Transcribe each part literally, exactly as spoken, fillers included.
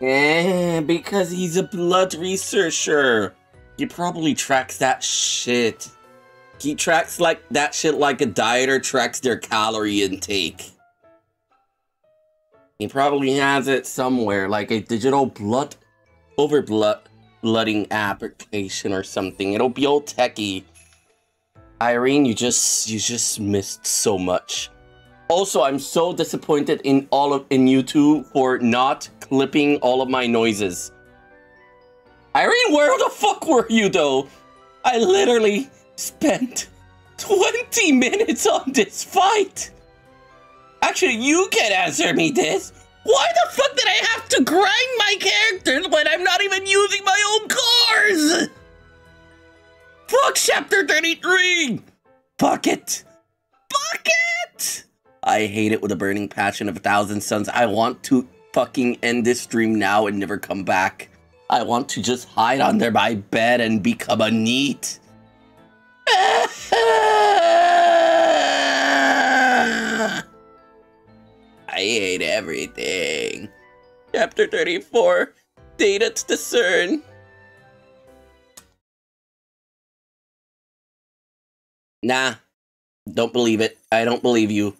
Eh, because he's a blood researcher. He probably tracks that shit. He tracks like that shit like a dieter tracks their calorie intake. He probably has it somewhere, like a digital blood over blood blooding application or something. It'll be all techie. Irene, you just you just missed so much. Also, I'm so disappointed in all of in you two for not clipping all of my noises. Irene, where the fuck were you though? I literally spent twenty minutes on this fight. Actually, you can answer me this. Why the fuck did I have to grind my characters when I'm not even using my own cars? Fuck chapter thirty-three. Fuck it. Fuck it. I hate it with a burning passion of a thousand suns. I want to fucking end this stream now and never come back. I want to just hide under my bed and become a neat. I hate everything. Chapter thirty-four, data to discern. Nah, don't believe it. I don't believe you.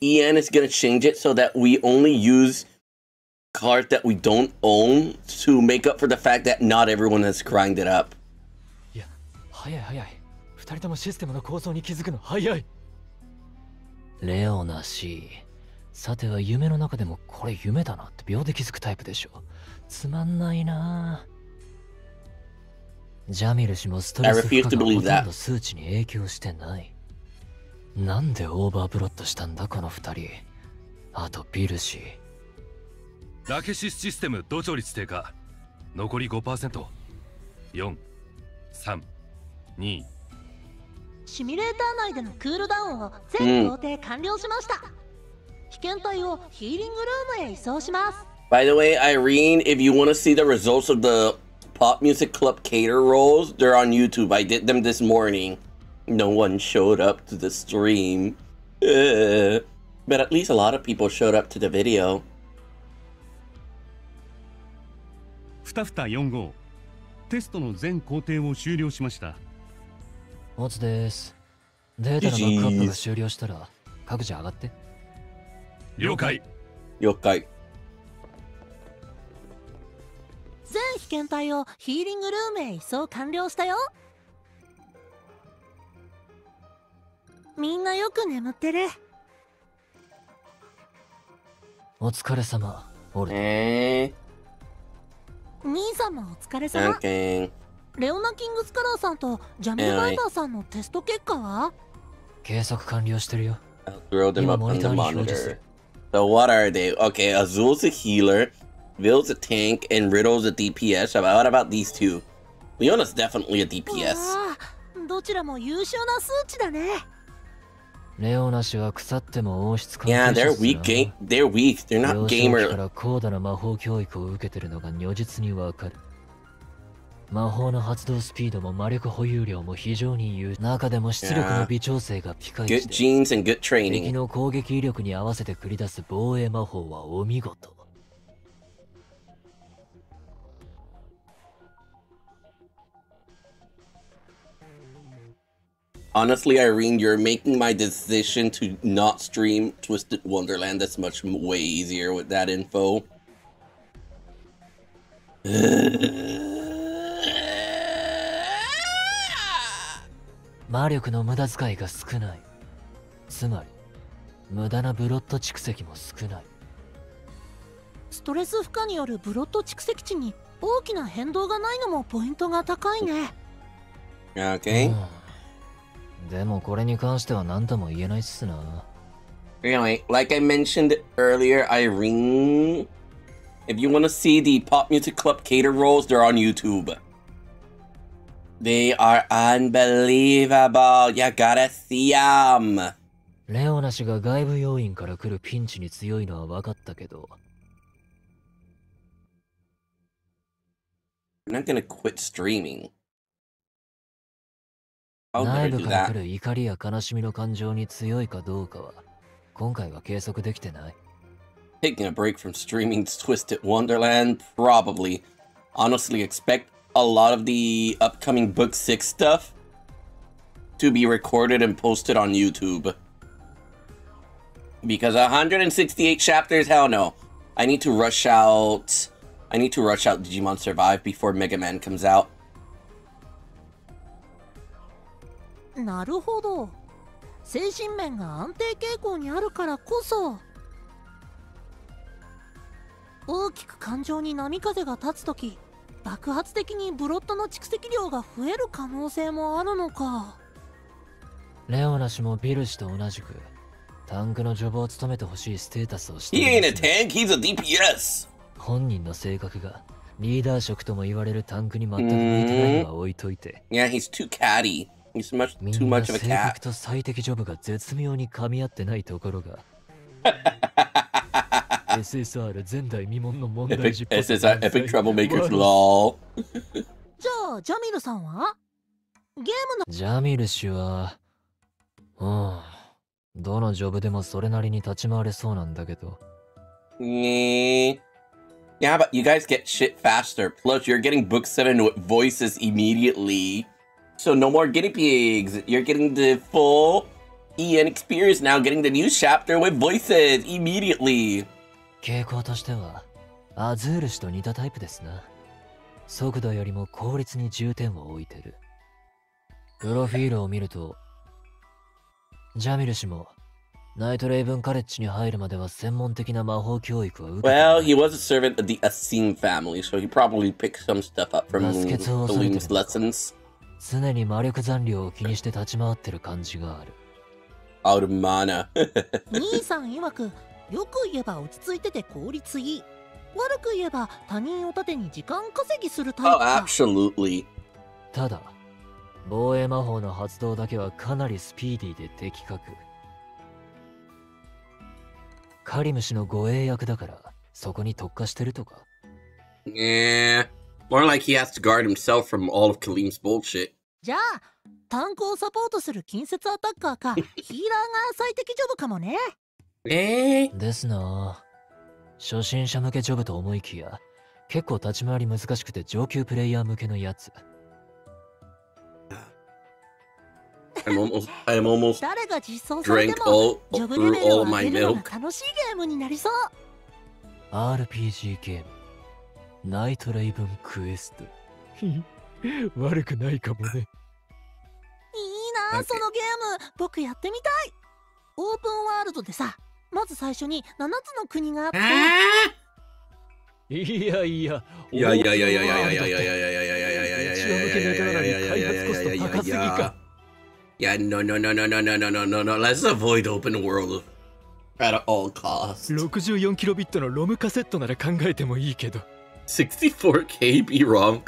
E N is going to change it so that we only use cards that we don't own to make up for the fact that not everyone has grind it up. Leona C. さては夢の中でもこれ夢だなって秒で気づくタイプでしょ。つまんないな。ジャミル氏もストレス負荷がほとんど数値に影響してない。なんでオーバープロットしたんだこの二人。あとビル氏。ラケシスシステム同調率低下。残り ごパーセント。よん、さん、に。シミュレーター内でのクールダウンを全工程完了しました。被験体をヒーリングルームへ移送します。 By the way, Irene, if you want to see the results of the Pop Music Club Cater rolls, they're on YouTube. I did them this morning. No one showed up to the stream. Ugh. But at least a lot of people showed up to the video. two four four five testの全工程を終了しました。おつです。データのバックアップが終了したら各自上がって。了解。了解。全被験体をヒーリングルームへ移送完了したよ。みんなよく眠ってる。お疲れ様。俺。えー兄様お疲れ様。レオナキングスカラーさんとジャミルライダーさんのテスト結果は計測完了してるよ。今モニターに表示する。So what are they? Okay, Azul's a healer, Vil's a tank, and Riddle's a D P S. So what about these two? Leona's definitely a D P S. どちらも優秀な数値だね。レオナ氏は腐っても王室関係者。Yeah, they're weak. They're weak. They're not gamer. から高度な魔法教育を受けてるのが如実にわかる。魔法の発動スピードも魔力保有量も非常に優秀。中でも出力の微調整がピカイチで。Good genes and good training. 敵の攻撃威力に合わせて繰り出す防衛魔法はお見事。Honestly, Irene, you're making my decision to not stream Twisted Wonderland that's much way easier with that info. Okay. でもこれに関しては何とも言えないっすな。 Anyway, like I mentioned earlier, Irene, if you want to see the Pop Music Club Cater rolls, they're on YouTube. They are unbelievable. You gotta see them. レオナ氏が外部要因から来るピンチに強いのは分かったけど。 I'm not gonna quit streaming. 内部から来る怒りや悲しみの感情に強いかどうかは今回は計測できてない。Taking a break from streaming Twisted Wonderland? Probably. Honestly, expect a lot of the upcoming Book six stuff to be recorded and posted on YouTube. Because one hundred sixty-eight chapters? Hell no. I need to rush out... I need to rush out Digimon Survive before Mega Man comes out. Naruhodo. He ain't a tank, he's a D P S! Mm. Yeah, he's too catty. He's much too much of a cat. epic, S S R, epic troublemakers, lol. Yeah, but you guys get shit faster. Plus, you're getting Book seven with voices immediately. So no more guinea pigs. You're getting the full E N experience now, getting the new chapter with voices immediately. Well, he was a servant of the Asim family, so he probably picked some stuff up from Kalim's lessons. Out of mana. Oh, absolutely. Yeah. More like he has to guard himself from all of Kalim's bullshit. Eh? I'm almost, I'm almost drank all, through all my milk. R P G game. Night Raven Quest. Yeah, no, no, no, no, no, no, no, no, no, no. Let's avoid open world at all costs. sixty-four K B ROM.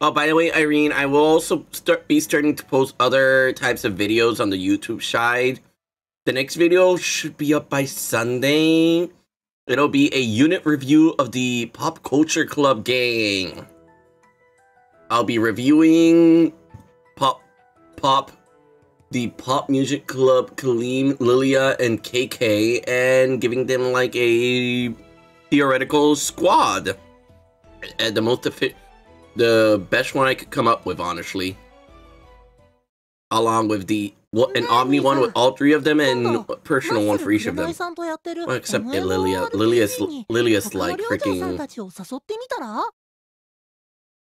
Oh, by the way, Irene, I will also start be starting to post other types of videos on the YouTube side. The next video should be up by Sunday. It'll be a unit review of the Pop Culture Club gang. I'll be reviewing pop, pop, the Pop Music Club, Kalim, Lilia, and K K, and giving them like a theoretical squad. And the most fit, the best one I could come up with, honestly. Along with the well, an Omni one with all three of them, and a personal one for each of them. Well, except Lilia. Lilia's Lilia's like freaking.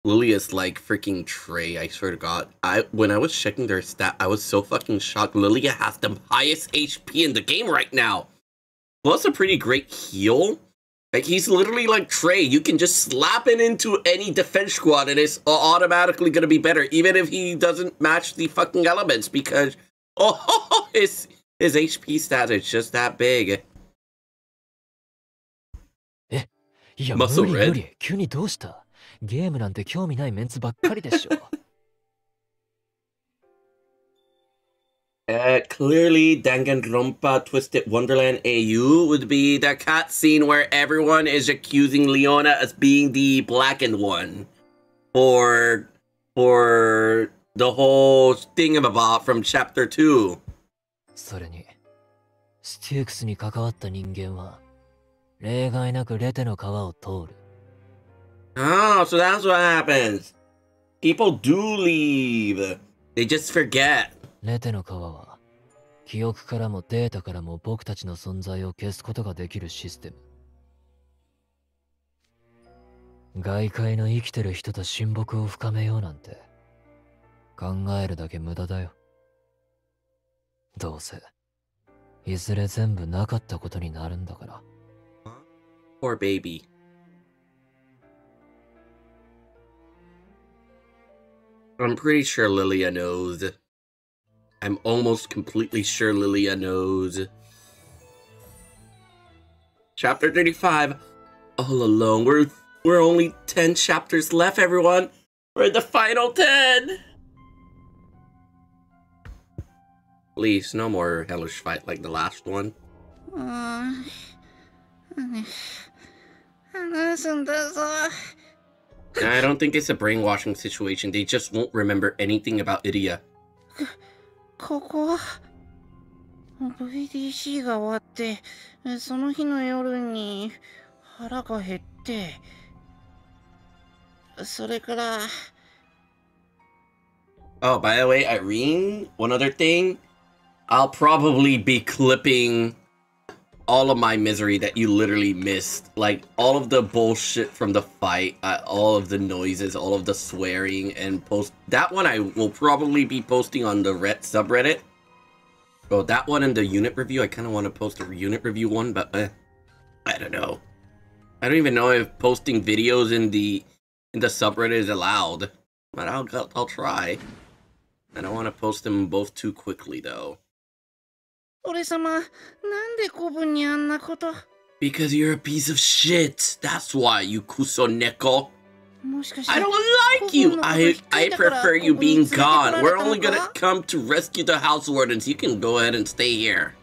Lilia's like freaking Trey, I swear to God. I when I was checking their stat, I was so fucking shocked. Lilia has the highest H P in the game right now. Plus a pretty great heal. Like he's literally like Trey. You can just slap it into any defense squad and it's automatically gonna be better, even if he doesn't match the fucking elements because oh his his H P stat is just that big. Muscle red. uh, clearly, Danganronpa Twisted Wonderland A U would be the cutscene where everyone is accusing Leona as being the blackened one. for for the whole thing about from chapter two. それに、スティークスに関わった人間は例外なくレテの川を通る。Oh, so that's what happens. People do leave. They just forget. レテの川は記憶からもデータからも僕たちの存在を消すことができるシステム。外界の生きてる人と親睦を深めようなんて考えるだけ無駄だよ。どうせいずれ全部なかったことになるんだから。Poor baby. I'm pretty sure Lilia knows. I'm almost completely sure Lilia knows. Chapter thirty-five. All alone. We're We're only ten chapters left, everyone. We're in the final ten. Please, no more hellish fight like the last one. Uh, I don't think it's a brainwashing situation. They just won't remember anything about Idia. VDC それから Oh, by the way, Irene, one other thing. I'll probably be clipping all of my misery that you literally missed. Like, all of the bullshit from the fight, uh, all of the noises, all of the swearing, and post... That one I will probably be posting on the Red subreddit. Well, that one and the unit review, I kind of want to post a unit review one, but eh, I don't know. I don't even know if posting videos in the... The subreddit is allowed, but I'll I'll try. I don't want to post them both too quickly, though. Because you're a piece of shit. That's why, you kusoneko. I don't like you. I I prefer you being gone. We're only gonna come to rescue the house wardens. You can go ahead and stay here.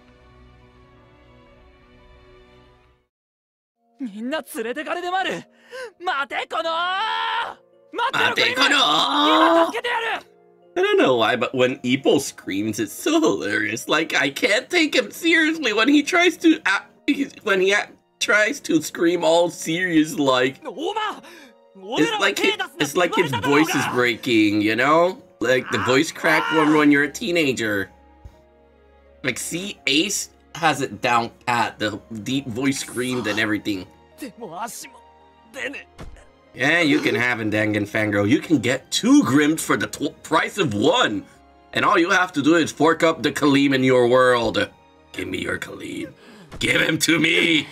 I don't know why, but when Epel screams, it's so hilarious. Like, I can't take him seriously when he tries to act, when he act, tries to scream all serious, like it's like his, it's like his voice is breaking, you know, like the voice crack when when you're a teenager. Like, see, Ace has it down pat, the deep voice screams and everything. Yeah, you can have in Dangan Fangirl. You can get two Grims for the price of one. And all you have to do is fork up the Kalim in your world. Give me your Kalim. Give him to me.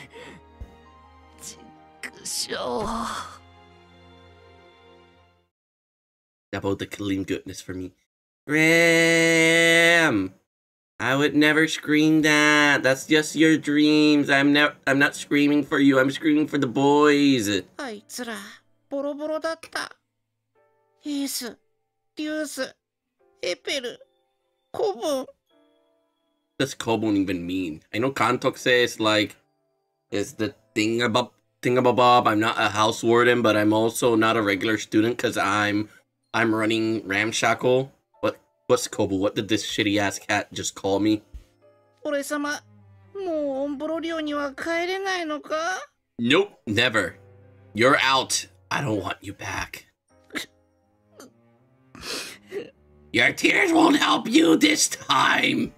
Double the Kalim goodness for me. Grim. I would never scream that. That's just your dreams. I'm never. I'm not screaming for you. I'm screaming for the boys. Ace, Deuce, Epel, Kobun. Does Kobun even mean? I know Kantok says like, it's the thing about thing about Bob. I'm not a house warden, but I'm also not a regular student because I'm I'm running ramshackle. What's Kobu? What did this shitty ass cat just call me? Nope, never. You're out. I don't want you back. Your tears won't help you this time.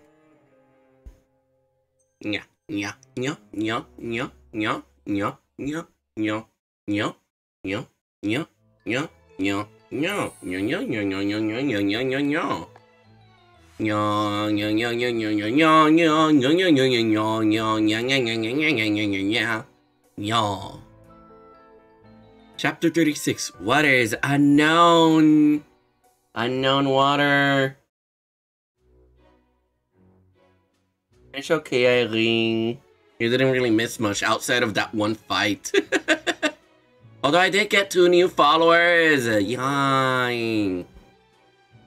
Yeah, yeah, yeah, yeah, yeah, yeah, yeah, yeah, yeah, yeah, yeah, yeah, yeah, yeah, yeah, yeah, yeah, Chapter thirty-six. What is unknown? Unknown water. It's okay, Irene. You didn't really miss much outside of that one fight. Although I did get two new followers. Yay.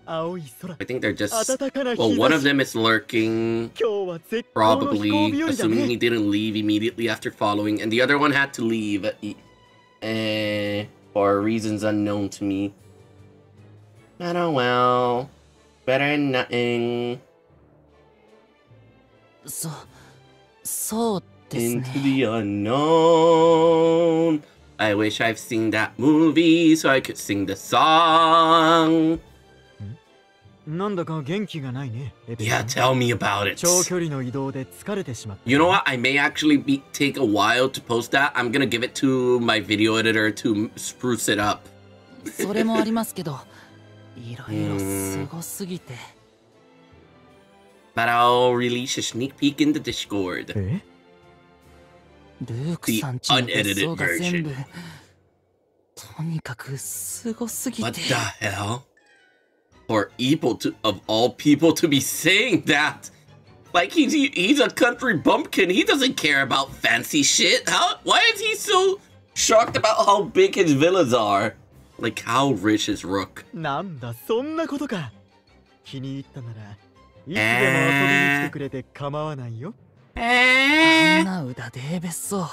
I think they're just... Well, one of them is lurking, probably, assuming he didn't leave immediately after following, and the other one had to leave uh, for reasons unknown to me. Oh well. Better than nothing. So, so into the unknown. I wish I've seen that movie so I could sing the song. Yeah, tell me about it. You know what? I may actually be, take a while to post that. I'm gonna give it to my video editor to spruce it up. mm. But I'll release a sneak peek in the Discord. Eh? The unedited version. What the hell? For Epel to, of all people, to be saying that, like he's he's a country bumpkin. He doesn't care about fancy shit. How? Why is he so shocked about how big his villas are? Like how rich is Rook? Eh?えー、あんな裏で別荘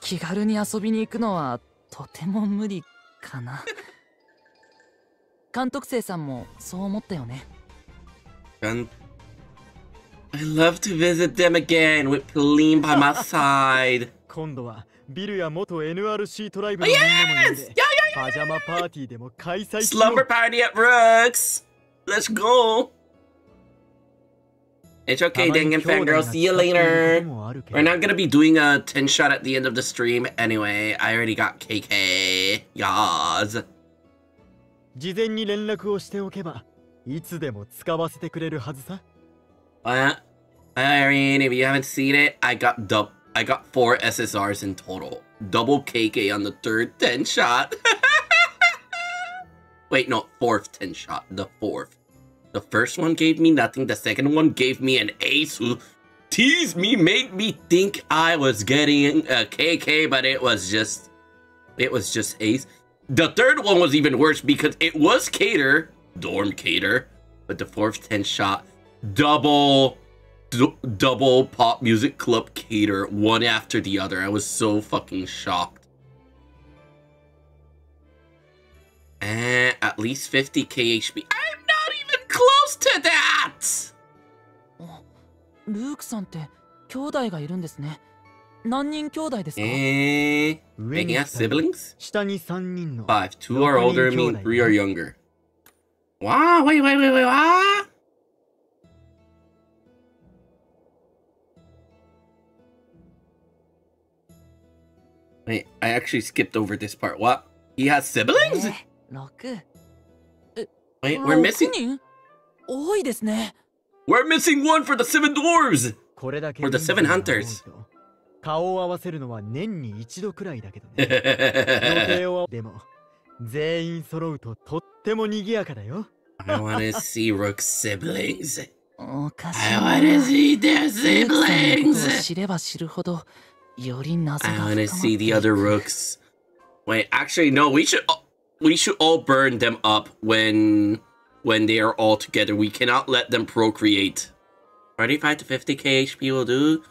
気軽に遊びに行くのはとても無理かな監督生さんもそう思ったよね I love to visit them again with Kalim by my side 今度はビルや元 N R C トライブのみんなもいてパジャマパーティーでも開催 Slumber party at Rook's Let's go It's okay, Dangan fangirl. See you later. We're not gonna be doing a ten shot at the end of the stream anyway. I already got K K. Yas. Uh, Irene, if you haven't seen it, I got dub. I got four S S Rs in total. Double K K on the third ten shot. Wait, no, fourth ten shot. The fourth. The first one gave me nothing. The second one gave me an ace who teased me, made me think I was getting a K K, but it was just, it was just ace. The third one was even worse because it was Cater, dorm Cater, but the fourth ten shot, double, double pop music club Cater, one after the other. I was so fucking shocked. And at least fifty K H B. I'm not even close to that. Rook san te kyoudai ga irun desu ne. Nannin kyoudai desu ka? Eh, making us siblings? Five. Two are older, mean three are younger. Wow, wait, wait, wait, wait, what? Wait, I actually skipped over this part. What? He has siblings? Wait, we're missing. We're missing one for the seven dwarves! For the seven hunters. I wanna see Rook's siblings. I wanna see their siblings! I wanna see the other Rooks. Wait, actually, no, we should. Oh, we should all burn them up when when they are all together. We cannot let them procreate. thirty-five to fifty K H P will do.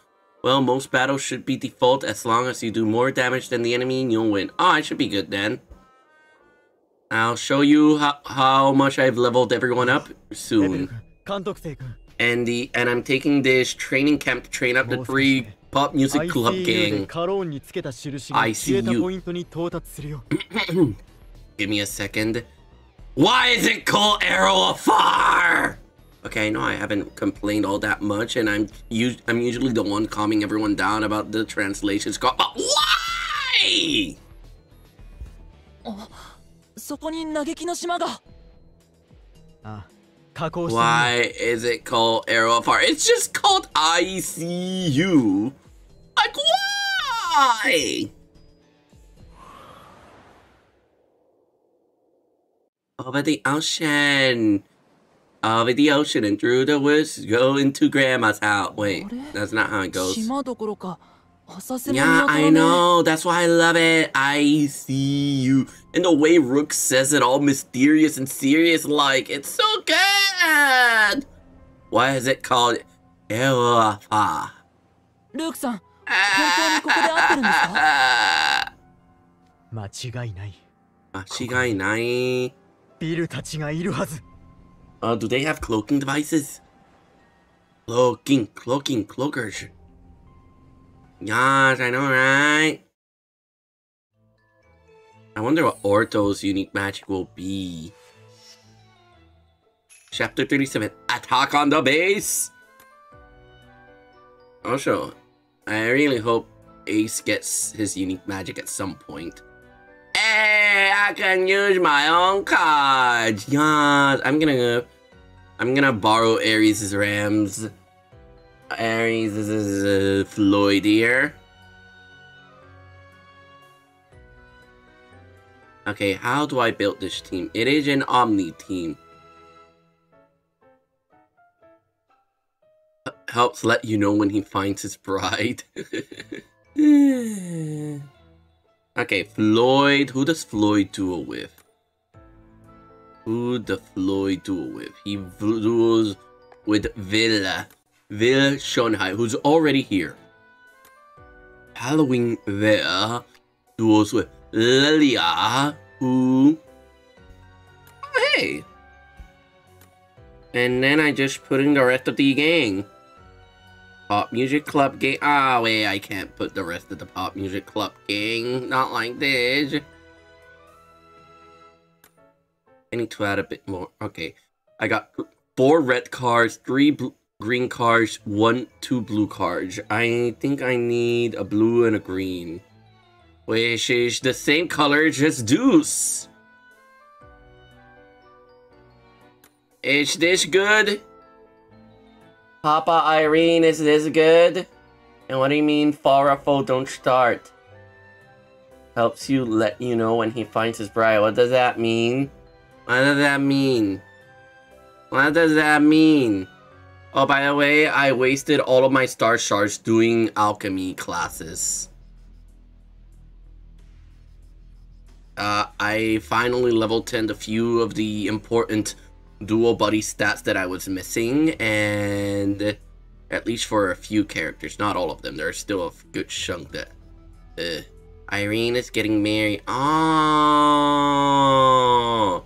Well, most battles should be default as long as you do more damage than the enemy and you'll win. Oh, I should be good then. I'll show you how, how much I've leveled everyone up soon. And the and I'm taking this training camp to train up the three pop music club gang. I see you. Give me a second. Why is it called Arrow Afar? Okay, I know I haven't complained all that much, and I'm us I'm usually the one calming everyone down about the translations. But why? Why is it called Arrow Afar? It's just called I C U. Like why? Over the ocean, over the ocean and through the woods, go into grandma's house. Wait, that's not how it goes. Yeah, I know. That's why I love it. I see you. And the way Rook says it all mysterious and serious like, it's so good. Why is it called Ewa-fa? Rook-san, Uh, do they have cloaking devices? Cloaking, cloaking, cloakers. Gosh, I know, right? I wonder what Orto's unique magic will be. Chapter thirty-seven, Attack on the Base! Also, I really hope Ace gets his unique magic at some point. Hey, I can use my own cards! Yes, I'm gonna... I'm gonna borrow Ares' Rams. Ares is uh, Floyd here. Okay, how do I build this team? It is an Omni team. Helps let you know when he finds his bride. Okay, Floyd. Who does Floyd duel with? Who does Floyd duel with? He duels with Vil. Vil Schoenheit, who's already here. Halloween Vil duels with Lilia, who... Hey! And then I just put in the rest of the gang. Pop Music Club gang. Ah, wait, I can't put the rest of the Pop Music Club gang. Not like this. I need to add a bit more. Okay. I got four red cards, three blue, green cards, one, two blue cards. I think I need a blue and a green. Which is the same color, just Deuce. Is this good? Papa Irene, is this good? And what do you mean, Farafo, don't start? Helps you let you know when he finds his bride. What does that mean? What does that mean? What does that mean? Oh, by the way, I wasted all of my star shards doing alchemy classes. Uh, I finally level ten a few of the important dual buddy stats that I was missing, and at least for a few characters, not all of them. There's still a good chunk that uh, Irene is getting married. Oh,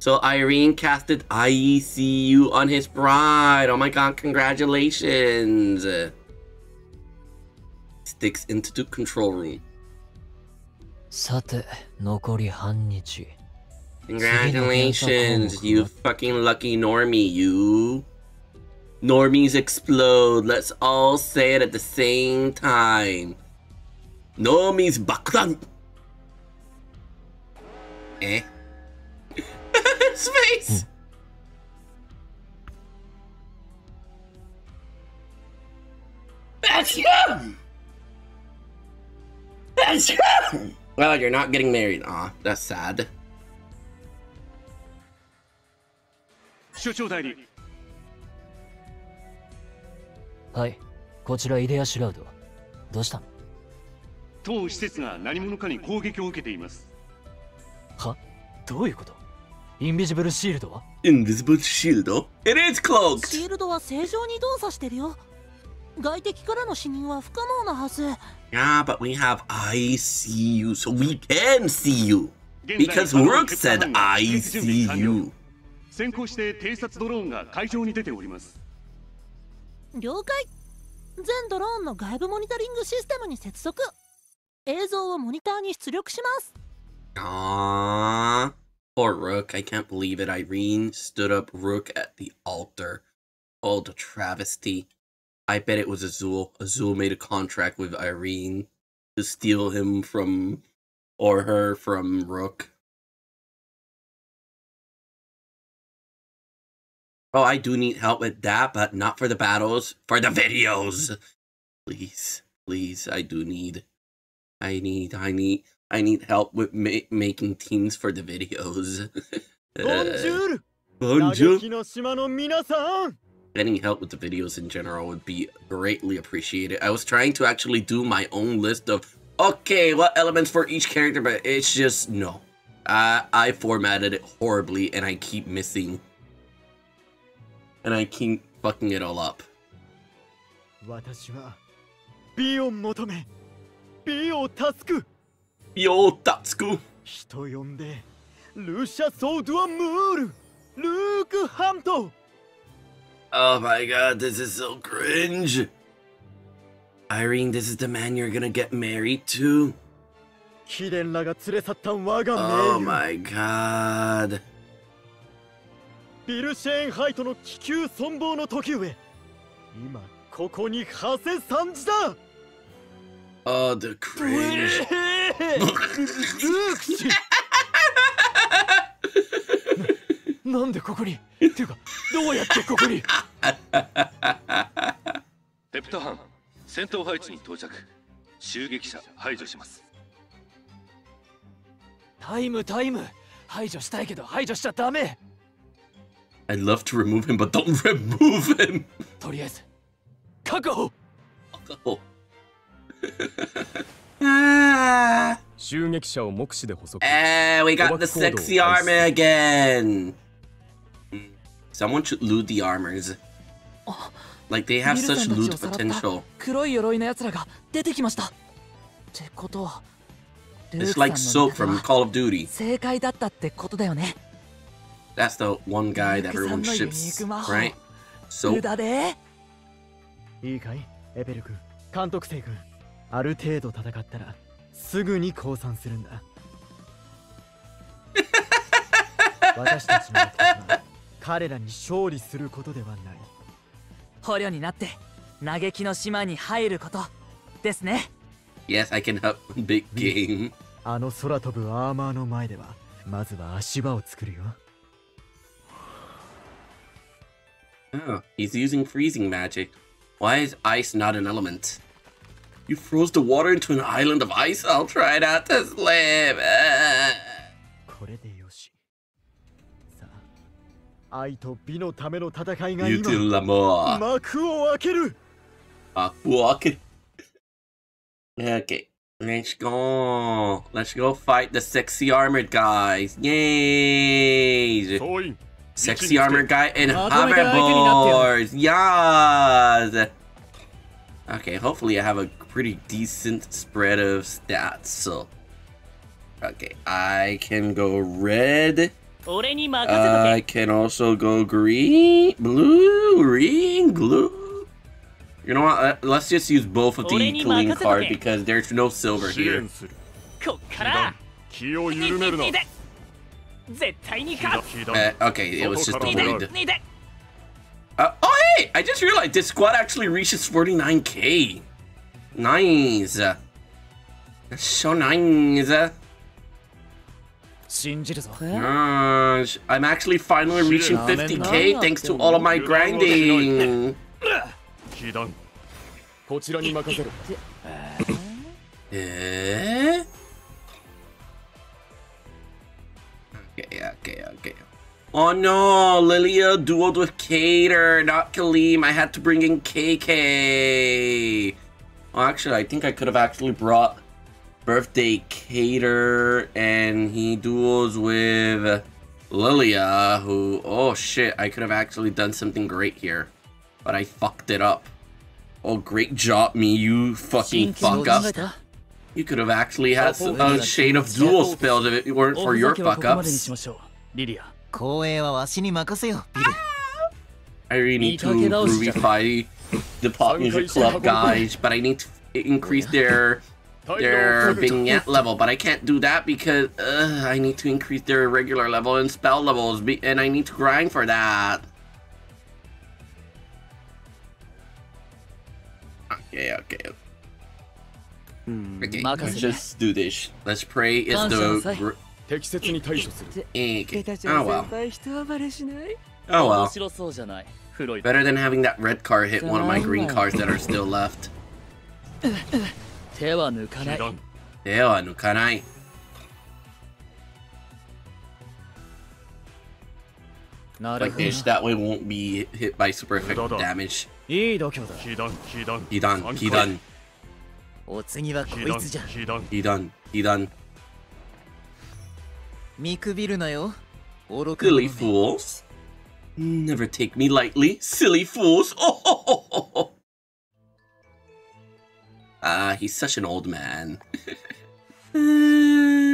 so Irene casted I C U on his bride. Oh my god, congratulations. Sticks into the control room. Congratulations, you fucking lucky normie, you. Normies explode. Let's all say it at the same time. Normies bakudan. Eh? His face! That's you! That's you! Well, you're not getting married. Aw, that's sad. Hi, Invisible shield? Invisible shield? It is cloaked! Yeah, but we have I see you, so we can see you! Because Rook said I see you! 先行して偵察ドローンが会場に出ております。了解。全ドローンの外部モニタリングシステムに接続。映像をモニターに出力します。Ah, poor Rook. I can't believe it. Irene stood up Rook at the altar. Oh, the travesty. I bet it was Azul. Azul made a contract with Irene to steal him from or her from Rook. Oh, I do need help with that, but not for the battles, for the videos. Please, please, I do need, I need, I need, I need help with ma making teams for the videos. Bonjour! Bonjour! Getting help with the videos in general would be greatly appreciated. I was trying to actually do my own list of, okay, what elements for each character, but it's just, no. I, I formatted it horribly, and I keep missing. And I keep fucking it all up. Yo, Tatsuku! Lucia Sol do Amor! Luke Hampton! Oh my god, this is so cringe! Irene, this is the man you're gonna get married to? Oh my god! Vil Schoenheit no Kikyu Sonbou no Tokiue! Ima, koko ni Hase-sanji da! Oh, the cringe! I'd love to remove him, but don't remove him! Oh. Ah. Hey, we got the sexy armor again! Someone should loot the armors. Like, they have such loot potential. It's like soap from Call of Duty. That's the one guy that everyone ships, right? Soap. Yes, I can help big game. Oh, he's using freezing magic. Why is ice not an element? You froze the water into an island of ice? I'll try not to slip. Ah. You do l'amour. Okay, let's go. Let's go fight the sexy armored guys. Yay! Sexy armored guy and hoverboards. Yas! Okay, hopefully I have a pretty decent spread of stats. So, okay, I can go red. I can also go green, blue, green, blue. You know what? Let's just use both of the Kalim card because there's no silver here. Uh, okay, it was just avoid. Uh, oh hey! I just realized this squad actually reaches forty-nine K. Nice. That's so nice. Gosh, I'm actually finally reaching fifty K thanks to all of my grinding. Okay, okay, okay. Oh no, Lilia dueled with Cater, not Kalim. I had to bring in K K. Well, actually, I think I could have actually brought Birthday Cater, and he duels with Lilia, who, oh shit, I could have actually done something great here, but I fucked it up. Oh, great job, me, you fucking fuck up. You could have actually had some, a shade of dual spells if it weren't for your fuck ups. I really need to groovify the pop music club guys, but I need to increase their their vignette level, but I can't do that because uh, I need to increase their regular level and spell levels, and I need to grind for that. Okay, okay. Okay, let's just do this. Let's pray it's the... Okay. Oh well. Oh well. Better than having that red car hit one of my green cars that are still left. Like this, that way won't be hit by super effective damage. Hidan, Hidan. Hidan, Hidan. Silly fools. Never take me lightly, silly fools. Oh, oh, oh, oh, oh. Ah, he's such an old man. uh...